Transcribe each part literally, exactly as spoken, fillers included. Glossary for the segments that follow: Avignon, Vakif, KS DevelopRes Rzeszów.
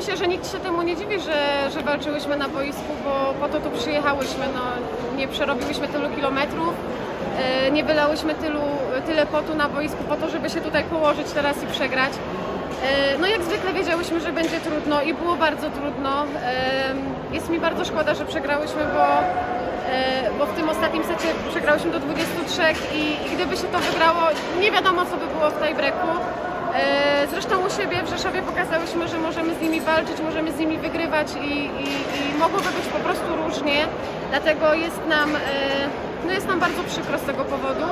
myślę, że nikt się temu nie dziwi, że, że walczyłyśmy na boisku, bo po to tu przyjechałyśmy. No, nie przerobiłyśmy tylu kilometrów, nie wylałyśmy tylu, tyle potu na boisku po to, żeby się tutaj położyć teraz i przegrać. No jak zwykle wiedziałyśmy, że będzie trudno i było bardzo trudno. Jest mi bardzo szkoda, że przegrałyśmy, bo, bo w tym ostatnim secie przegrałyśmy do dwudziestu trzech i, i gdyby się to wygrało, nie wiadomo co by było w tiebreaku. Zresztą u siebie w Rzeszowie pokazałyśmy, że możemy z nimi walczyć, możemy z nimi wygrywać i, i, i mogłoby być po prostu różnie. Dlatego jest nam, no jest nam bardzo przykro z tego powodu.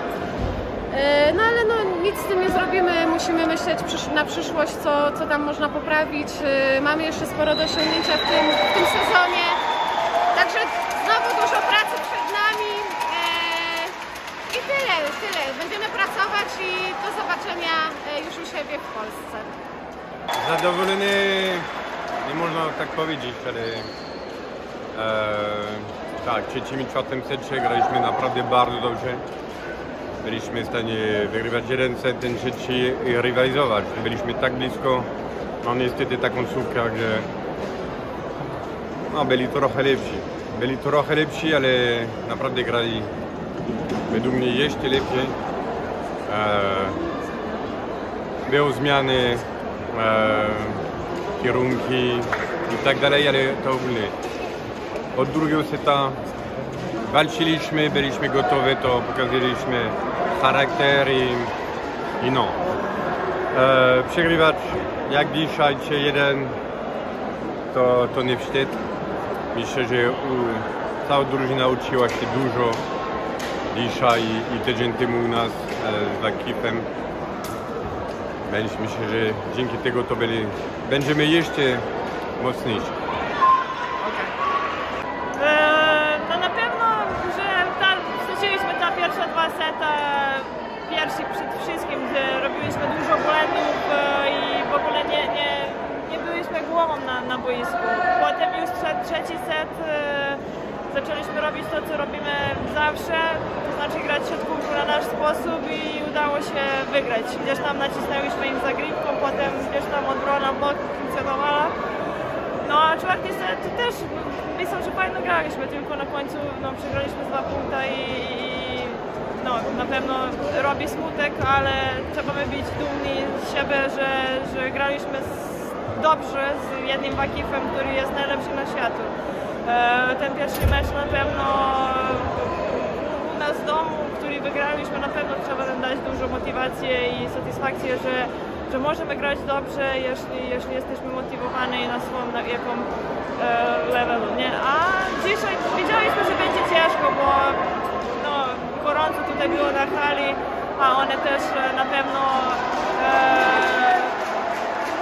No ale no, nic z tym nie zrobimy, musimy myśleć na przyszłość, co, co tam można poprawić. Mamy jeszcze sporo do osiągnięcia w tym, w tym sezonie, także znowu dużo pracy przed nami i tyle, tyle. Będziemy pracować i do zobaczenia już u siebie w Polsce. Zadowolony, nie można tak powiedzieć, ale e, tak, w trzecim i czwartym secie graliśmy naprawdę bardzo dobrze. Byliśmy w stanie wygrywać jeden set, ten trzeci i rywalizować. Byliśmy tak blisko, no niestety ta końcówka, że no, byli trochę lepsi. Byli trochę lepsi, ale naprawdę grali według mnie jeszcze lepiej. E, były zmiany, e, kierunki i tak dalej, ale to ogólnie. Od drugiego seta walczyliśmy, byliśmy gotowi, to pokazaliśmy charakter i, i no. E, przegrywać jak dzisiaj trzy jeden to, to nie wstyd. Myślę, że u, cała drużyna uczyła się dużo dzisiaj i, i tydzień temu u nas e, z Vakifem. Myślę, że dzięki tego to byli, będziemy jeszcze mocniejsi. Pierwsi przed wszystkim, gdy robiliśmy dużo błędów i w ogóle nie, nie, nie byliśmy głową na, na boisku. Potem już przed trzeci set zaczęliśmy robić to, co robimy zawsze, to znaczy grać w siatkówkę na nasz sposób i udało się wygrać. Gdzieś tam nacisnęliśmy im za gripką, potem gdzieś tam obrona blok funkcjonowała. No a czwarty set też, myślę, że fajnie graliśmy, tylko na końcu no, przegraliśmy dwa punkta i, i no, na pewno robi smutek, ale trzeba być dumni z siebie, że, że graliśmy z, dobrze z jednym Vakifem, który jest najlepszy na światu. E, ten pierwszy mecz na pewno u nas w domu, który wygraliśmy, na pewno trzeba nam dać dużo motywacji i satysfakcji, że, że możemy grać dobrze, jeśli, jeśli jesteśmy motywowani na swoim na jaką, e, levelu. Nie? A dzisiaj wiedzieliśmy, że będzie ciężko, bo gorąco tutaj było na hali, a one też na pewno e,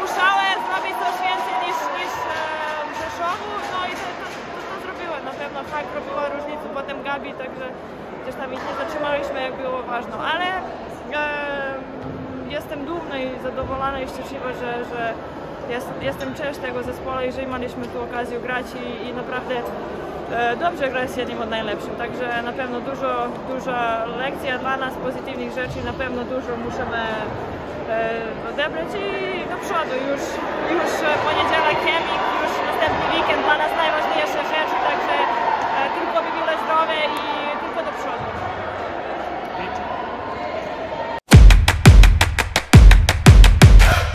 musiały zrobić coś więcej niż, niż e, w Rzeszowu, no i to, to, to, to zrobiło, na pewno tak robiła różnicę, potem Gabi, także gdzieś tam ich nie zatrzymaliśmy, jak było ważne, ale e, jestem dumna i zadowolona i szczęśliwa, że, że jest, jestem część tego zespołu i że mieliśmy tu okazję grać i, i naprawdę dobrze gra jest jednym od najlepszych, także na pewno dużo, duża lekcja dla nas, pozytywnych rzeczy, na pewno dużo musimy e, odebrać i do przodu. Już, już poniedziałek, chemik, już następny weekend, dla nas najważniejsze rzeczy, także e, tylko by było zdrowe i tylko do przodu.